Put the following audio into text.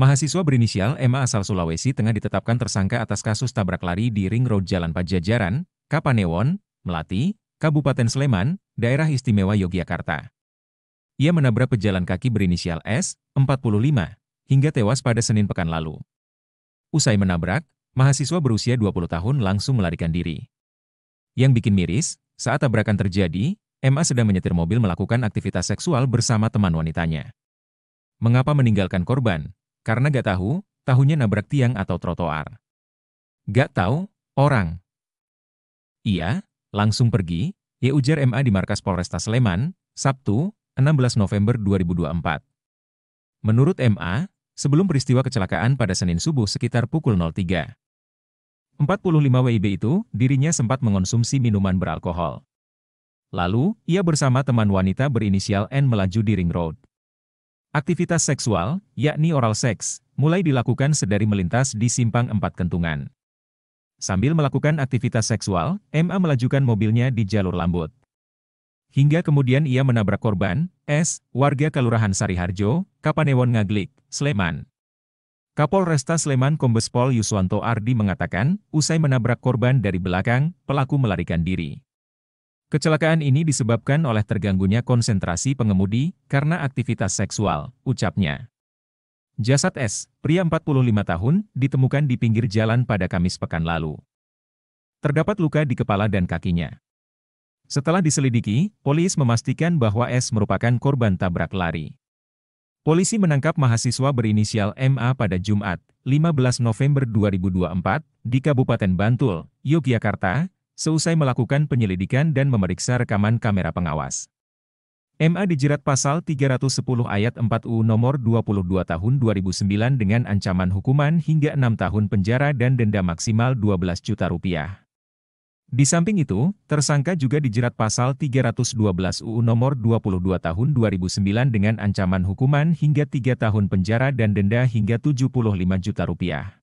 Mahasiswa berinisial MA asal Sulawesi Tengah ditetapkan tersangka atas kasus tabrak lari di Ring Road Jalan Padjajaran, Kapanewon, Mlati, Kabupaten Sleman, Daerah Istimewa Yogyakarta. Ia menabrak pejalan kaki berinisial S, 45, hingga tewas pada Senin pekan lalu. Usai menabrak, mahasiswa berusia 20 tahun langsung melarikan diri. Yang bikin miris, saat tabrakan terjadi, MA sedang menyetir mobil melakukan aktivitas seksual bersama teman wanitanya. Mengapa meninggalkan korban? Karena gak tahu, tahunya nabrak tiang atau trotoar. Gak tahu orang. Iya, langsung pergi, ya ujar MA di markas Polresta Sleman, Sabtu, 16 November 2024. Menurut MA, sebelum peristiwa kecelakaan pada Senin subuh sekitar pukul 03.45 WIB itu, dirinya sempat mengonsumsi minuman beralkohol. Lalu, ia bersama teman wanita berinisial N melaju di Ring Road. Aktivitas seksual, yakni oral seks, mulai dilakukan sedari melintas di simpang 4 Kentungan. Sambil melakukan aktivitas seksual, MA melajukan mobilnya di jalur lembut. Hingga kemudian ia menabrak korban, S, warga Kelurahan Sariharjo, Kapanewon Ngaglik, Sleman. Kapolresta Sleman Kombes Pol Yuswanto Ardi mengatakan, usai menabrak korban dari belakang, pelaku melarikan diri. Kecelakaan ini disebabkan oleh terganggunya konsentrasi pengemudi karena aktivitas seksual, ucapnya. Jasad S, pria 45 tahun, ditemukan di pinggir jalan pada Kamis pekan lalu. Terdapat luka di kepala dan kakinya. Setelah diselidiki, polisi memastikan bahwa S merupakan korban tabrak lari. Polisi menangkap mahasiswa berinisial MA pada Jumat, 15 November 2024, di Kabupaten Bantul, Yogyakarta, seusai melakukan penyelidikan dan memeriksa rekaman kamera pengawas. MA dijerat pasal 310 ayat 4U nomor 22 tahun 2009 dengan ancaman hukuman hingga 6 tahun penjara dan denda maksimal Rp12 juta. Di samping itu, tersangka juga dijerat pasal 312 UU nomor 22 tahun 2009 dengan ancaman hukuman hingga 3 tahun penjara dan denda hingga Rp75 juta.